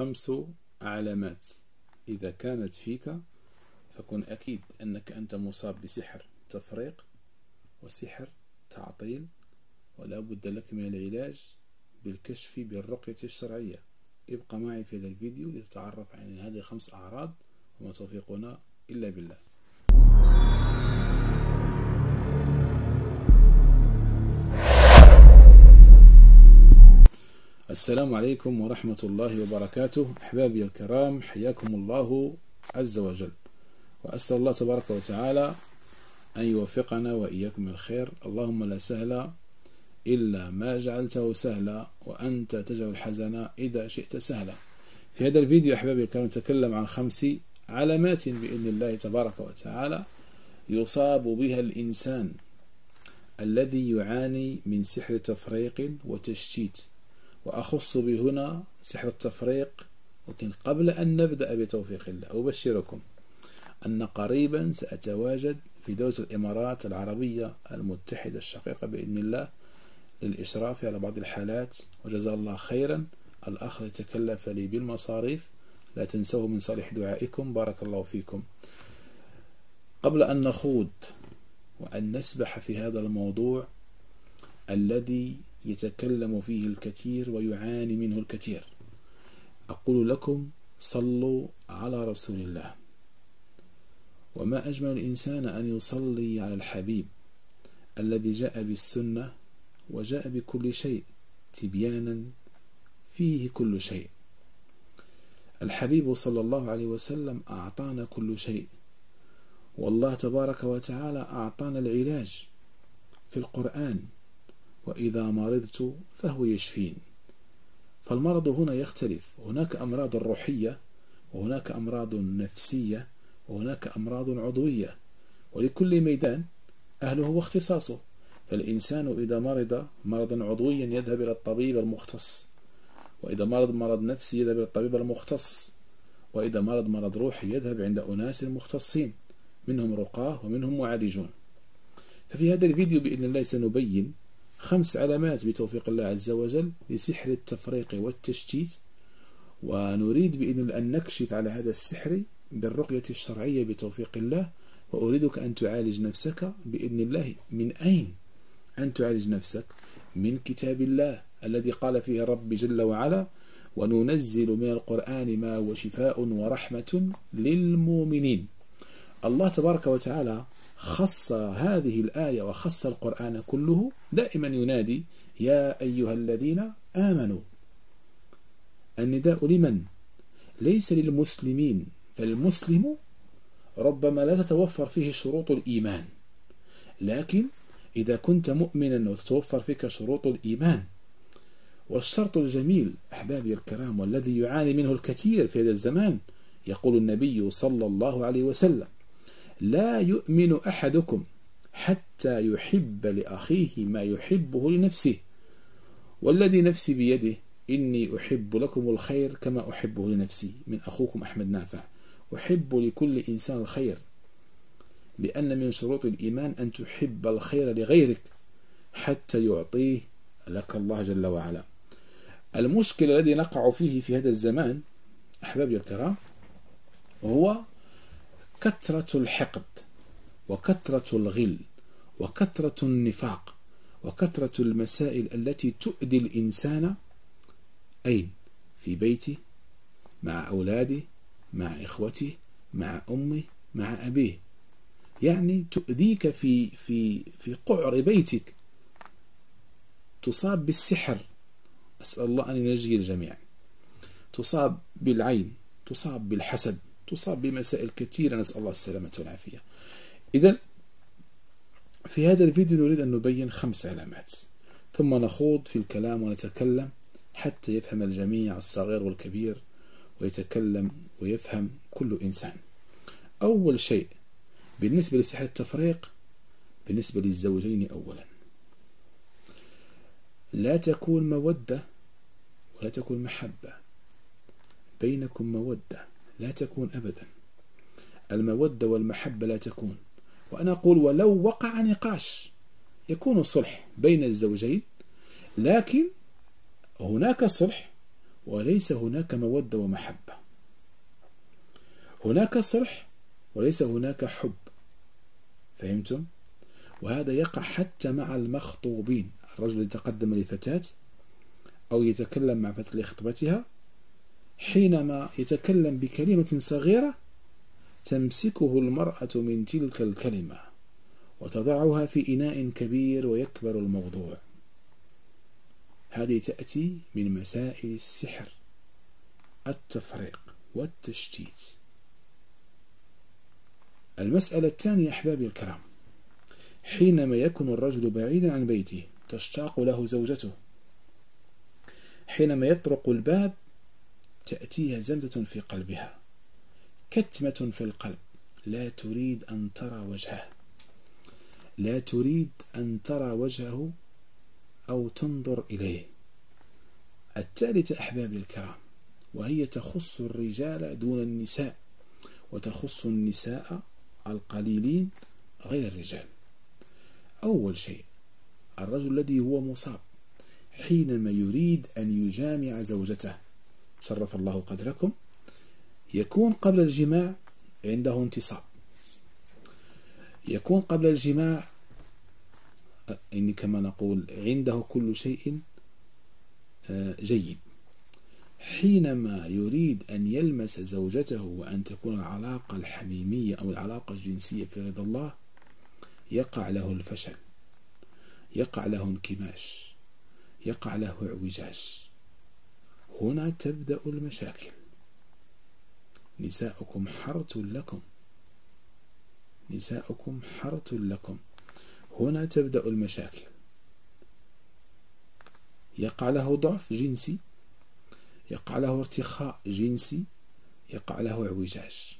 خمس علامات. إذا كانت فيك فكن أكيد أنك أنت مصاب بسحر تفريق وسحر تعطيل، ولا بد لك من العلاج بالكشف بالرقية الشرعية. ابقى معي في هذا الفيديو لتتعرف عن هذه الخمس أعراض، وما توفيقنا إلا بالله. السلام عليكم ورحمة الله وبركاته. أحبابي الكرام، حياكم الله عز وجل، وأسأل الله تبارك وتعالى أن يوفقنا وإياكم الخير. اللهم لا سهل إلا ما جعلته سهلا، وأنت تجعل الحزن إذا شئت سهلا. في هذا الفيديو أحبابي الكرام نتكلم عن خمس علامات بإذن الله تبارك وتعالى يصاب بها الإنسان الذي يعاني من سحر تفريق وتشتيت، وأخص بهنا سحر التفريق. لكن قبل أن نبدأ بتوفيق الله أبشركم أن قريبا سأتواجد في دولة الإمارات العربية المتحدة الشقيقة بإذن الله للإشراف على بعض الحالات، وجزا الله خيرا الأخ يتكلف لي بالمصاريف. لا تنسوه من صالح دعائكم، بارك الله فيكم. قبل أن نخوض وأن نسبح في هذا الموضوع الذي يتكلم فيه الكثير ويعاني منه الكثير، أقول لكم صلوا على رسول الله. وما أجمل الإنسان أن يصلي على الحبيب الذي جاء بالسنة وجاء بكل شيء تبيانا فيه كل شيء. الحبيب صلى الله عليه وسلم أعطانا كل شيء، والله تبارك وتعالى أعطانا العلاج في القرآن، وإذا مرضت فهو يشفين. فالمرض هنا يختلف، هناك أمراض روحية، وهناك أمراض نفسية، وهناك أمراض عضوية، ولكل ميدان أهله واختصاصه. فالإنسان إذا مرض مرضا عضويا يذهب إلى الطبيب المختص، وإذا مرض نفسي يذهب إلى الطبيب المختص، وإذا مرض روحي يذهب عند أناس مختصين منهم رقاه ومنهم معالجون. ففي هذا الفيديو بإذن الله سنبين خمس علامات بتوفيق الله عز وجل لسحر التفريق والتشتيت، ونريد بإذن الله أن نكشف على هذا السحر بالرقية الشرعية بتوفيق الله. وأريدك أن تعالج نفسك بإذن الله. من أين؟ أن تعالج نفسك من كتاب الله الذي قال فيه رب جل وعلا: وننزل من القرآن ما هو شفاء ورحمة للمؤمنين. الله تبارك وتعالى خص هذه الآية وخص القرآن كله، دائما ينادي يا أيها الذين آمنوا. النداء لمن؟ ليس للمسلمين، فالمسلم ربما لا تتوفر فيه شروط الإيمان، لكن إذا كنت مؤمنا وتتوفر فيك شروط الإيمان. والشرط الجميل أحبابي الكرام والذي يعاني منه الكثير في هذا الزمان، يقول النبي صلى الله عليه وسلم: لا يؤمن أحدكم حتى يحب لأخيه ما يحبه لنفسه، والذي نفسي بيده إني أحب لكم الخير كما أحبه لنفسي. من أخوكم أحمد نافع. أحب لكل إنسان الخير، لأن من شروط الإيمان أن تحب الخير لغيرك حتى يعطيه لك الله جل وعلا. المشكلة الذي نقع فيه في هذا الزمان أحبابي الكرام هو كثرة الحقد، وكثرة الغل، وكثرة النفاق، وكثرة المسائل التي تؤذي الإنسان. أين؟ في بيته، مع أولاده، مع إخوته، مع أمه، مع أبيه. يعني تؤذيك في قعر بيتك، تصاب بالسحر. أسأل الله أن ينجي الجميع. تصاب بالعين، تصاب بالحسد، تصاب بمسائل كثيرة، نسأل الله السلامة والعافية. إذا في هذا الفيديو نريد أن نبين خمس علامات، ثم نخوض في الكلام ونتكلم حتى يفهم الجميع الصغير والكبير، ويتكلم ويفهم كل إنسان. أول شيء بالنسبة لسحر التفريق، بالنسبة للزوجين أولا، لا تكون مودة ولا تكون محبة بينكم. مودة لا تكون أبدا، المودة والمحبة لا تكون. وأنا أقول ولو وقع نقاش يكون صلح بين الزوجين، لكن هناك صلح وليس هناك مودة ومحبة. هناك صلح وليس هناك حب. فهمتم؟ وهذا يقع حتى مع المخطوبين. الرجل يتقدم لفتاة أو يتكلم مع فتاة لخطبتها، حينما يتكلم بكلمة صغيرة تمسكه المرأة من تلك الكلمة وتضعها في إناء كبير ويكبر الموضوع. هذه تأتي من مسائل السحر، التفريق والتشتيت. المسألة الثانية أحبابي الكرام، حينما يكون الرجل بعيدا عن بيته تشتاق له زوجته، حينما يطرق الباب تأتيها زمزة في قلبها، كتمة في القلب، لا تريد أن ترى وجهه، لا تريد أن ترى وجهه أو تنظر إليه. الثالثة أحبابي الكرام، وهي تخص الرجال دون النساء، وتخص النساء القليلين غير الرجال. أول شيء، الرجل الذي هو مصاب حينما يريد أن يجامع زوجته، شرف الله قدركم، يكون قبل الجماع عنده انتصاب، يكون قبل الجماع إن كما نقول عنده كل شيء جيد. حينما يريد أن يلمس زوجته وأن تكون العلاقة الحميمية أو العلاقة الجنسية في رضا الله، يقع له الفشل، يقع له انكماش، يقع له اعوجاج. هنا تبدأ المشاكل. نساؤكم حرث لكم، نساؤكم حرث لكم. هنا تبدأ المشاكل، يقع له ضعف جنسي، يقع له ارتخاء جنسي، يقع له اعوجاج.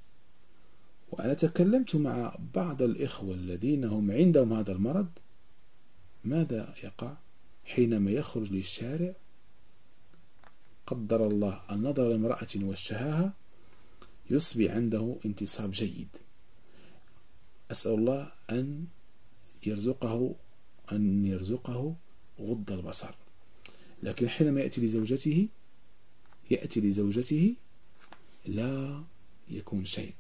وأنا تكلمت مع بعض الإخوة الذين هم عندهم هذا المرض، ماذا يقع حينما يخرج للشارع؟ قدر الله النظر لامرأة وشهاها، يصبح عنده انتصاب جيد. أسأل الله أن يرزقه غض البصر. لكن حينما يأتي لزوجته لا يكون شيء.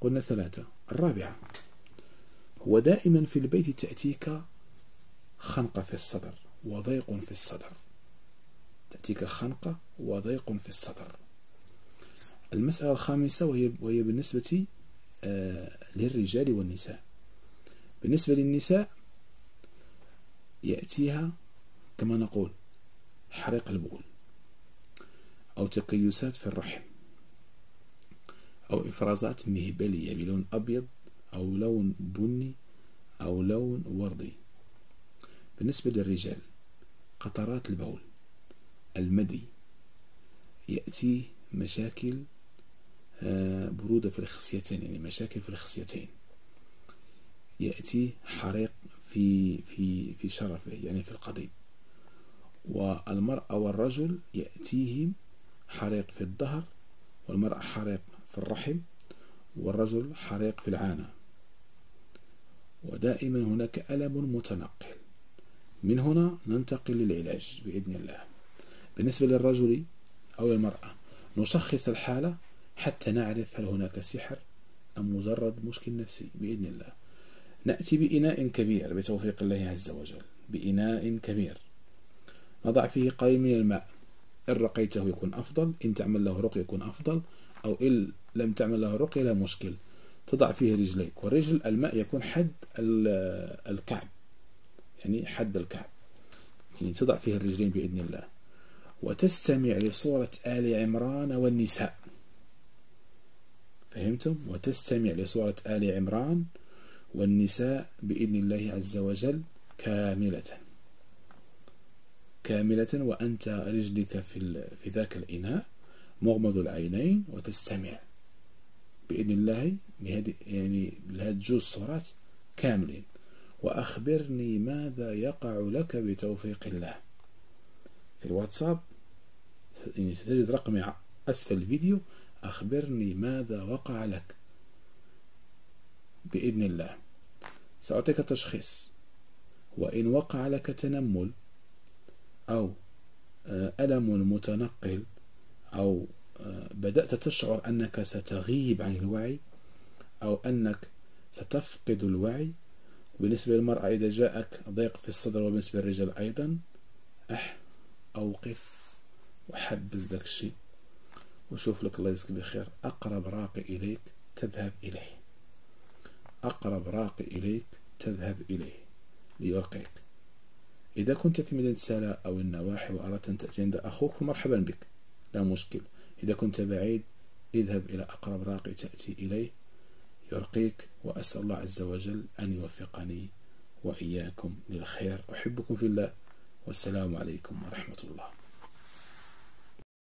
قلنا ثلاثة. الرابعة، هو دائما في البيت تأتيك خنقة في الصدر وضيق في الصدر، تأتيك خنقة وضيق في الصدر. المسألة الخامسة، وهي بالنسبة للرجال والنساء. بالنسبة للنساء يأتيها كما نقول حريق البول، أو تكيسات في الرحم، أو إفرازات مهبلية بلون أبيض أو لون بني أو لون وردي. بالنسبة للرجال قطرات البول، المدي، يأتي مشاكل برودة في الخصيتين، يعني مشاكل في الخصيتين، يأتي حريق في شرفه، يعني في القضيب. والمرأة والرجل يأتيهم حريق في الظهر، والمرأة حريق في الرحم، والرجل حريق في العانة. ودائما هناك ألم متنقل. من هنا ننتقل للعلاج بإذن الله. بالنسبة للرجل أو المرأة نشخص الحالة حتى نعرف هل هناك سحر أم مجرد مشكل نفسي بإذن الله. نأتي بإناء كبير بتوفيق الله عز وجل، بإناء كبير نضع فيه قليل من الماء، إن رقيته يكون أفضل، إن تعمل له رقية يكون أفضل، أو إن لم تعمل له رقية لا مشكل. تضع فيه رجليك، والرجل الماء يكون حد الكعب، يعني حد الكعب، يعني تضع فيه الرجلين بإذن الله. وتستمع لصورة آل عمران والنساء، فهمتم؟ وتستمع لصورة آل عمران والنساء بإذن الله عز وجل كاملة، وأنت رجلك في ذاك الإناء، مغمض العينين وتستمع بإذن الله لهذه جوز صورات كاملين، وأخبرني ماذا يقع لك بتوفيق الله. في الواتساب ستجد رقمي أسفل الفيديو، أخبرني ماذا وقع لك بإذن الله، سأعطيك تشخيص. وإن وقع لك تنمل أو ألم متنقل أو بدأت تشعر أنك ستغيب عن الوعي أو أنك ستفقد الوعي. بالنسبة للمرأة إذا جاءك ضيق في الصدر، وبالنسبة للرجال أيضا، أوقف وحبس داك الشيء وشوف لك الله يجزيك بخير أقرب راقي إليك تذهب إليه، أقرب راقي إليك تذهب إليه ليرقيك. إذا كنت في مدينة سلا أو النواحي وأردت أن تأتي عند أخوك فمرحبا بك، لا مشكل. إذا كنت بعيد اذهب إلى أقرب راقي تأتي إليه يرقيك. وأسأل الله عز وجل أن يوفقني وإياكم للخير. أحبكم في الله، والسلام عليكم ورحمة الله.